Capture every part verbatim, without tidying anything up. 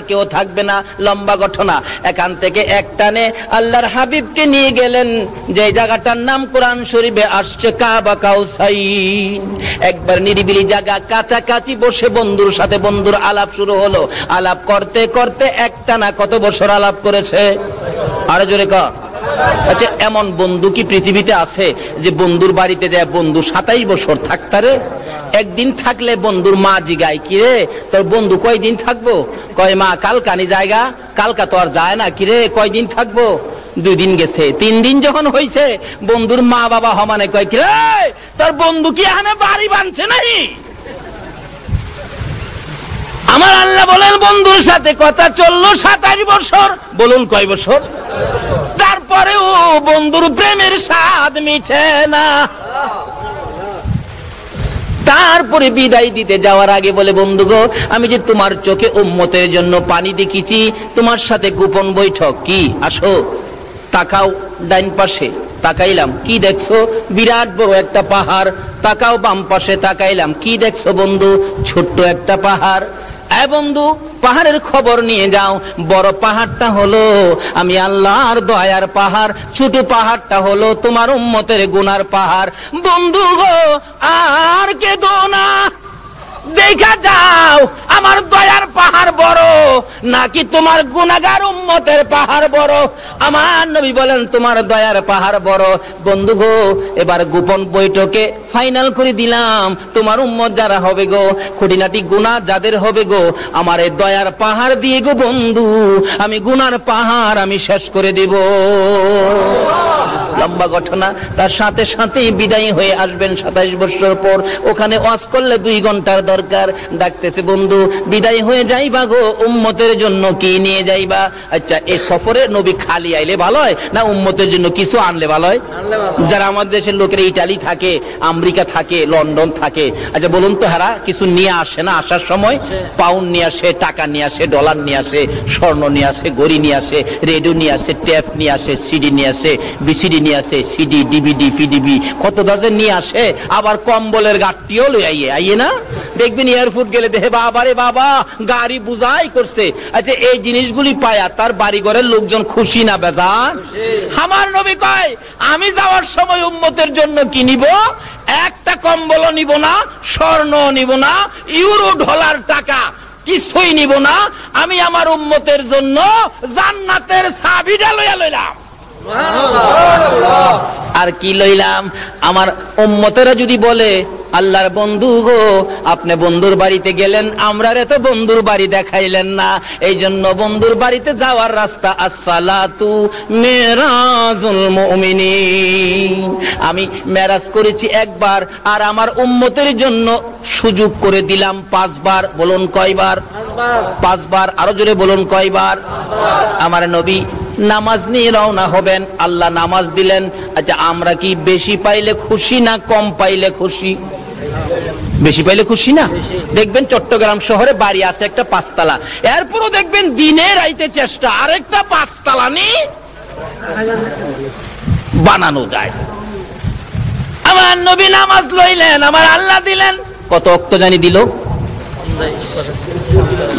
क्यों थकबे ना लम्बा घटना एखान थेके एक टाने आल्लाहर हाबिबके निये गेलेन जे जायगाटार नाम कुरान शरीफे आसछे काबा काउसाइन एकबार निरिबिली जायगा काछाकाछि बसे बंधुर साथे बंधुर आलाप शुरू हलो आलाप करते करते एक टाना कत बछर आलाप करेछे आरो जोरे क अच्छा एमन बंधु कि पृथिबीते आछे जे बंधुर बाड़ीते जाय बंधु सत्ताईश बछर थाकतारे एक दिन थाकले बंधुर मा जिगाय कि रे तोर बंधु कय दिन थाकबो कय मा कालकानी जायगा कालका तो आर जाय ना कि रे कय दिन थाकबो दुई दिन गेछे तीन दिन जखन हइছে बंधुर मा बाबा हमाने कय कि रे तोर बंधु कि आने बाड़ी बांधছে নাহি আমার আল্লাহ বলেন বন্ধুর সাথে কথা চললো सत्ताईश বছর বলুন কয় বছর তারপরেও বন্ধুর প্রেমের স্বাদ মিঠে না তারপরে বিদায় দিতে যাওয়ার আগে বলে বন্ধুগো আমি যে তোমার চোখে উম্মতের জন্য পানি দেখেছি তোমার সাথে গোপন বৈঠক কি আসো তাকাও ডান পাশে তাকাইলাম কি দেখছো বিরাট বড় একটা পাহাড় তাকাও বাম পাশে তাকাইলাম কি দেখছো বন্ধু ছোট একটা পাহাড় ए बंधु पहाड़ेर खबर निये जाओ बड़ पहाड़टा हलो आमी आल्लाहर दयार पहाड़ छोटो पहाड़टा हलो तुम्हार उम्मतेर गुनार पहाड़ बंधु गो आर केदो ना देखा जाओ आमार दयार पहाड़ बड़ो नाकि तुम्हार गुनागार उम्मतेर पहाड़ बड़ो आमार नबी बोलेन तुम्हार दयार पहाड़ बड़ो बंधु गो एबार गोपन बैठके फाइनल करे दिलाम तुम्हार उम्मत जारा होबे गो खुटिनाटी गुना जादेर होबे गो आमार ए दयार पहाड़ दिए गो बंधु आमी गुनार पहाड़ आमी शेष करे देब लम्बा घटना तार साथे साथेई बिदायी हये आसबेन सत्ताईश बछर पर ओखाने वाज करले दुई घंटार दरकार डाकतेछे बंधु बिदाय हये जाइबा गो उम्मतेर जन्य कि निये जाइबा अच्छा ए सफरे नबी खाली आइले भालो हय ना उम्मतेर जन्य किछु आनले भालो हय जारा आमादेर देशेर लोकेरा इटाली थाके आमेरिका थाके लंडन थाके अच्छा बोलुन तो हारा किछु निये आसे ना आसार समय पाउंड निये आसे टाका निये आसे डलार निये आसे स्वर्ण निये आसे घड़ी निये आसे रेडियो निये आसे टेप निये आसे सीडी निये आसे बिसिडी निये आसे सीडी डिविडी फिडिबी कत दाजे निये आसे आबार कम्बलेर गाट्टिओ लई आइए आइए ना দেখবেন এয়ারপোর্ট গেলে দেখে বাবা রে বাবা গাড়ি বুঝাই করছে আচ্ছা এই জিনিসগুলি পায়া তার বাড়ি ঘরের লোকজন খুশি না বেজান আমার নবী কয় আমি যাওয়ার সময় উম্মতের জন্য কি নিব একটা কম্বল নিব না স্বর্ণ নিব না ইউরো ডলার টাকা কিছুই নিব না আমি আমার উম্মতের জন্য জান্নাতের চাবিটা লইয়া লইলাম সুবহানাল্লাহ আর কি লইলাম আমার উম্মতেরা যদি বলে আল্লাহর বন্ধু গো আপনি বন্ধুর বাড়িতে গেলেন আমরারে তো বন্ধুর বাড়ি দেখাইলেন না এইজন্য বন্ধুর বাড়িতে যাওয়ার রাস্তা আসসালাতু মিরাজুল মুমিনিন আমি মিরাজ করেছি একবার আর আমার উম্মতের জন্য সুযোগ করে দিলাম পাঁচবার বলুন কয়বার পাঁচবার পাঁচবার আরো জোরে বলুন কয়বার পাঁচবার আমার নবী নামাজ নিয়ে রওনা হবেন আল্লাহ নামাজ দিলেন আচ্ছা আমরা কি বেশি পাইলে খুশি না কম পাইলে খুশি বেশি পাইলে খুশি না দেখবেন চট্টগ্রাম শহরে বাড়ি আছে একটা পাঁচতলা এরপরও দেখবেন দিনে রাইতে চেষ্টা আরেকটা পাঁচতলা নি বানানো যায় আমার নবী নামাজ লইলেন আমার আল্লাহ দিলেন কত ওয়াক্ত জানি দিল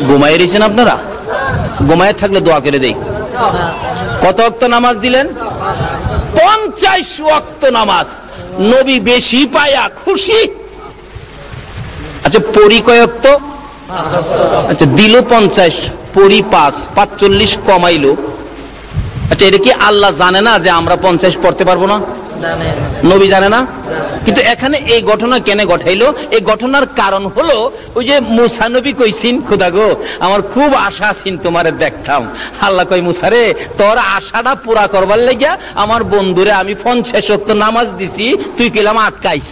ঘুমায় রইছেন আপনারা ঘুমায় থাকলে দোয়া করে দেই কত ওয়াক্ত নামাজ দিলেন পঞ্চাশ ওয়াক্ত নামাজ নবী বেশি পায়া খুশি আচ্ছা পরি কয় ওয়াক্ত আচ্ছা দিল পঞ্চাশ পরি পাঁচ পঁয়তাল্লিশ কমাইলো আচ্ছা এটা কি আল্লাহ জানে না যে আমরা পঞ্চাশ পড়তে পারবো না জানে নবী জানে না কিন্তু এখানে এই ঘটনা কেন ঘটাইলো এই ঘটনার কারণ হলো ওই যে মুসা নবী কইছেন খোদা গো আমার খুব আশা ছিল তোমারে দেখতাম আল্লাহ কই মুসা রে তোর আশাটা পুরা করবার লাগিয়া আমার বন্ধুরে আমি পঞ্চাশ ওয়াক্ত নামাজ দিছি তুই কিলাম আটকাইস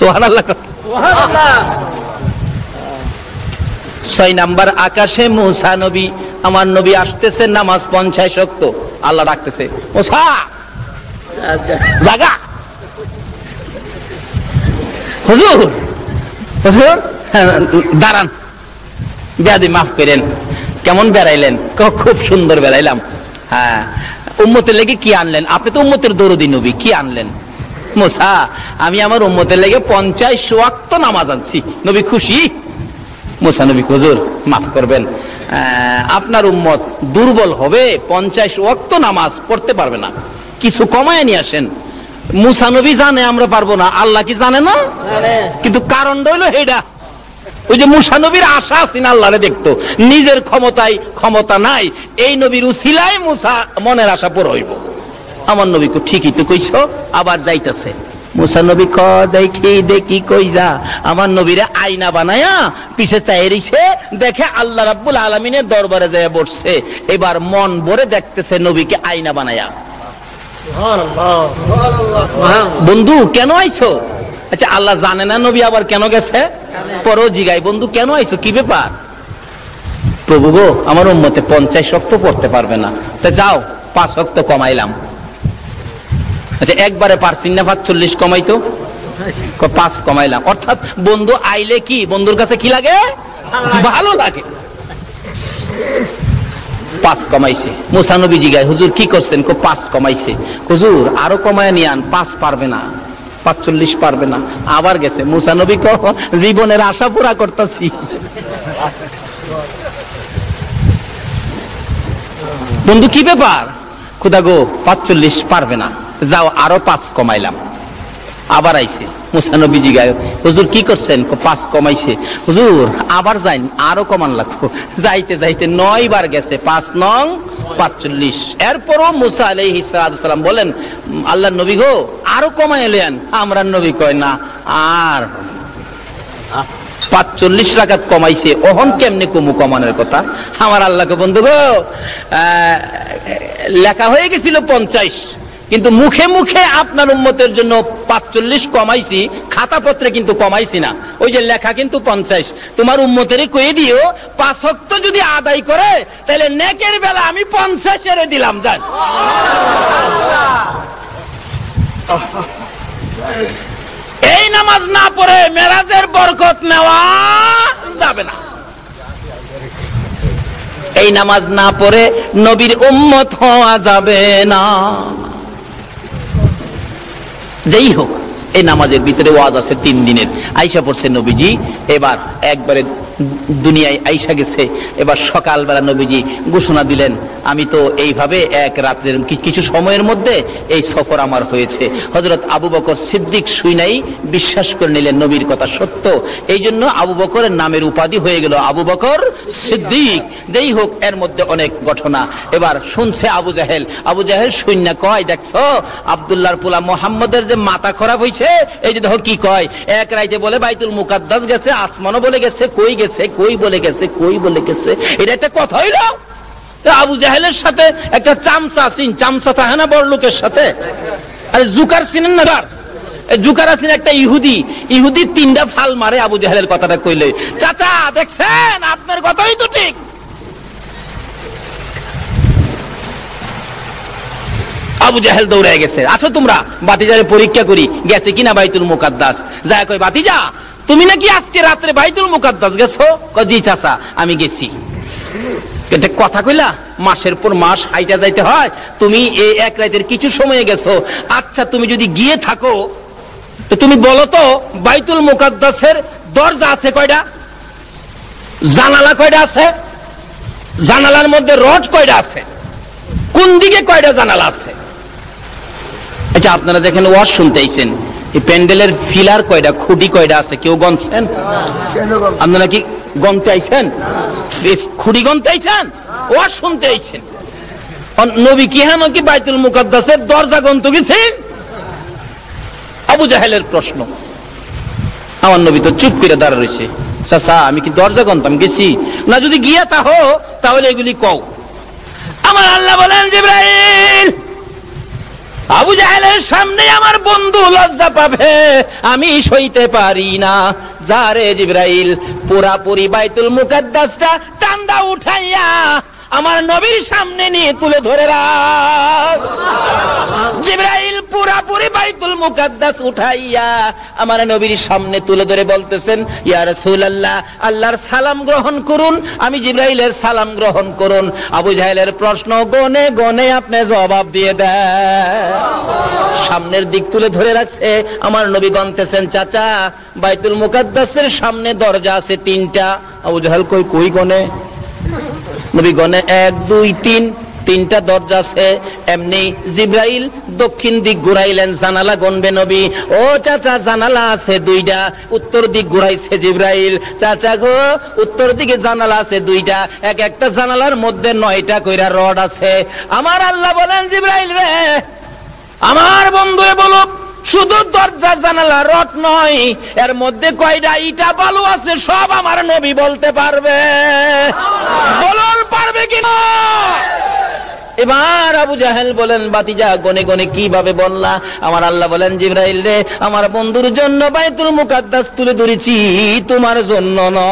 সুবহানাল্লাহ সুবহানাল্লাহ ছয় নাম্বার আকাশে মুসা নবী আমার নবী আসতেছে নামাজ পঞ্চাশ ওয়াক্ত আল্লাহ ডাকতেছে মুসা জাগা হুজুর হুজুর দাঁড়ান ব্যাধি মাফ করেন কেমন বেড়াইলেন খুব সুন্দর বেড়াইলাম হ্যাঁ উম্মতের লেগে কি আনলেন আপনি তো উম্মতের দরদি নবী কি আনলেন মুসা আমি আমার উম্মতের লেগে পঞ্চাশ ওয়াক্ত নামাজ আনছি নবী খুশি মুসা নবী হুজুর মাফ করবেন আপনার উম্মত দুর্বল হবে, পঞ্চাশ ওয়াক্ত নামাজ পড়তে পারবে না, কিছু কমায় নিয়ে আসেন। মুসা নবী জানে আমরা পারবো না, আল্লাহ কি জানে না? কিন্তু কারণ হইলো এইটা, ওই যে মুসা নবীর আশা ছিল আল্লাহরে দেখতো, নিজের ক্ষমতায় ক্ষমতা নাই, এই নবীর উসিলায় মুসা মনের আশা পুরো হইব। আমার নবী কো ঠিকই তো কইছো, আবার যাইতাছে। মুসা নবী ক দেখি দেখি কই যা, আমার নবীরে আয়না বানায়া পিছে চাইরিছে, দেখে আল্লাহ রাব্বুল আলামিনের দরবারে যায় বসছে। এবার মন ভরে দেখতেছে নবীকে আয়না বানায়া। সুবহানাল্লাহ, সুবহানাল্লাহ। বন্ধু কেন আইছো? আচ্ছা আল্লাহ জানে না নবী আবার কেন গেছে? পরও জিগাই, বন্ধু কেন আইছো, কি ব্যাপার? প্রভু গো আমার উম্মতে পঞ্চাশ শক্ত পড়তে পারবে না, তা যাও পাঁচ শক্ত কমাইলাম। আচ্ছা একবারে পারছি না, সাতচল্লিশ কমাইতো পাঁচ কমাইলাম। অর্থাৎ বন্ধু আইলে কি বন্ধুর কাছে কি লাগে? ভালো লাগে। পাঁচ কমাইছে। মুসা নবী জিগায়, হুজুর কি করছেন? কো পাঁচ কমাইছে। হুজুর আরো কমায় নিয়ে আন, পাঁচ পারবে না, পাঁচচল্লিশ পারবে না। আবার গেছে। মুসা নবী কো জীবনের আশা পুরা করতেছি। বন্ধু কি ব্যাপার? খোদা গো পাঁচচল্লিশ পারবে না, যাও আরো পাঁচ কমাইলাম। আবার আইছে। মুসা নবী জিগায়, হুজুর কি করছেন? কো পাঁচ কমাইছে। হুজুর আবার যাই, আরো কমান লাগবো। যাইতে যাইতে নয় বার গেছে, পাঁচ নং পাঁচচল্লিশ। এরপরও মুসা আলাইহিস সালাম বলেন, আল্লাহ নবী গো আরো কমায় লেন। আমরা নবী কয় না, আর পাঁচচল্লিশ রাকাত কমাইছে, অহন কেমনে কমু কমানোর কথা? আমার আল্লাহকে বন্ধু গো লেখা হয়ে গেছিল পঞ্চাশ, কিন্তু মুখে মুখে আপনার উম্মতের জন্য পাঁচচল্লিশ কমাইছি, খাতাপত্রে কিন্তু কমাইছি না, ওই যে লেখা কিন্তু পঞ্চাশ। তোমার উম্মতেরই কয়ে দিও পাঁচ ওয়াক্ত যদি আদায় করে তাহলে নেকের বেলা আমি পঞ্চাশ এর দিলাম। জান এই নামাজ না পড়ে মেরাজের বরকত নেওয়া যাবে না। এই নামাজ না পড়ে নবীর উম্মত হওয়া যাবে না। যেই হোক, এই নামাজের ভিতরে ওয়াজ আছে তিন দিনের। আইসা পড়ছে নবীজি, এবার একবারে দুনিয়ায় আইসা গেছে। এবার সকালবেলা নবীজি ঘোষণা দিলেন, আমি তো এইভাবে এক রাতের কিছু সময়ের মধ্যে এই সফর আমার হয়েছে। হযরত আবু বকর সিদ্দিক শুনাই বিশ্বাস করে নিলেন নবীর কথা সত্য, এই জন্য আবু বকরের নামের উপাধি হয়ে গেল আবু বকর সিদ্দিক। যেই হোক, এর মধ্যে অনেক ঘটনা। এবার শুনছে আবু জাহেল, আবু জাহেল শূন্য কয়, দেখছো আব্দুল্লাহর পোলা মুহাম্মদের যে মাথা খারাপ হয়েছে, এই যে দেখো কি কয়। এক রাইতে বলে বাইতুল মুকাদ্দাস গেছে, আসমানও বলে গেছে, কই গেছে কই বলে গেছে কই বলে গেছে। এটা একটা কথা হইল? আবু জাহেলের সাথে একটা চামচা সিন, চামচা থাকে না বড় লোকের সাথে। আরে জুকার সিনেন না, জুকার সিন একটা ইহুদি, ইহুদি তিনটা ফাল মারে আবু জাহেলের কথাটা কইলে। চাচা দেখছেন আপনার কথাই তো ঠিক। আবু জাহেল দৌড়ায় গেছে, আসো তোমরা বাতিজারে পরীক্ষা করি গেছে কিনা বাইতুল মুকাদ্দাস। যা কই, বাতিজা তুমি নাকি আজকে রাত্রে বাইতুল মুকাদ্দাস গেছো? কয় জি চাচা আমি গেছি। এটা কথা কইলা? মাসের পর মাস হাইটা যাইতে হয়, তুমি এই এক রাতের কিছু সময়ে গেছো। আচ্ছা তুমি যদি গিয়ে থাকো তো তুমি বলো তো বাইতুল মুকাদ্দাসের দরজা আছে কয়টা, জানালা কয়টা আছে, জানালার মধ্যে রড কয়টা আছে, কোন দিকে কয়টা জানালা আছে? আচ্ছা আপনারা যেখানে ওয়াজ শুনতেইছেন, এই প্যান্ডেলের ফিলার কয়টা, খুঁটি কয়টা আছে, কেউ গনছেন? আপনারা কি গনতে আইছেন? খুঁটি গনতে আইছেন? ওয়াজ শুনতে আইছেন? নবী কি হ্যাঁ নাকি বাইতুল মুকাদ্দাসের দরজা গন্ত গেছেন? আবু জাহেলের প্রশ্ন। আমার নবী তো চুপ করে দাঁড়া রয়েছে। চাচা আমি কি দরজা গনতাম গেছি? না যদি গিয়া তাহো তাহলে এগুলি কও। আমার আল্লাহ বলেন, জিবরাইল আবু জাহেলের সামনে আমার বন্ধু লজ্জা পাবে, আমি সইতে পারি না। যারে জিবরাইল পুরাপুরি বাইতুল মুকাদ্দাসটা টান্দা উঠাইয়া আমার নবীর সামনে নিয়ে তুলে ধরে রাখ। জিবরাইল পুরাপুরি বাইতুল মুকাদ্দাস উঠাইয়া আমার নবীর সামনে তুলে ধরে বলতেছেন, ইয়া রাসূলুল্লাহ আল্লাহর সালাম গ্রহণ করুন। আমি জিবরাইলের সালাম গ্রহণ করুন। আবু জাহেলের প্রশ্ন গনে গনে আপনি জবাব দিয়ে দেন। সামনের দিক তুলে ধরে রাখছে। আমার নবী গনতেছেন, চাচা বাইতুল মুকাদ্দাসের সামনে দরজা আছে তিনটা। আবু জাহেল কই কই গনে? नबीगणे एक दुई तीन तीनटा दरजा से एमनी जिब्राइल दक्षिण दिक घुराइलेन जानाला गणबे नबी ओ चाचा जानाला आछे दुइटा उत्तर दिक घुराइछे जिब्राइल चाचा गो उत्तर दिके जानाला आछे दुइटा एक एकटा जानालार मध्य नयटा कइरा रड आछे आमार आल्लाह बोलेन जिब्राइल रे आमार बंधुरे बोलो शुधु दरजा जानाला रड नय एर मध्य कयटा इटा बालू आछे सब आमार नबी बोलते पारबे बोलन पारबे कि ना एबार आबू जाहेल बोलेन बातिजा गने गने किभाबे बोलला आमार आल्लाह बोलेन जिब्राइल रे आमार बंधुर जन्य बायतुल मुकद्दास तुले धरेছি তোমার জন্য।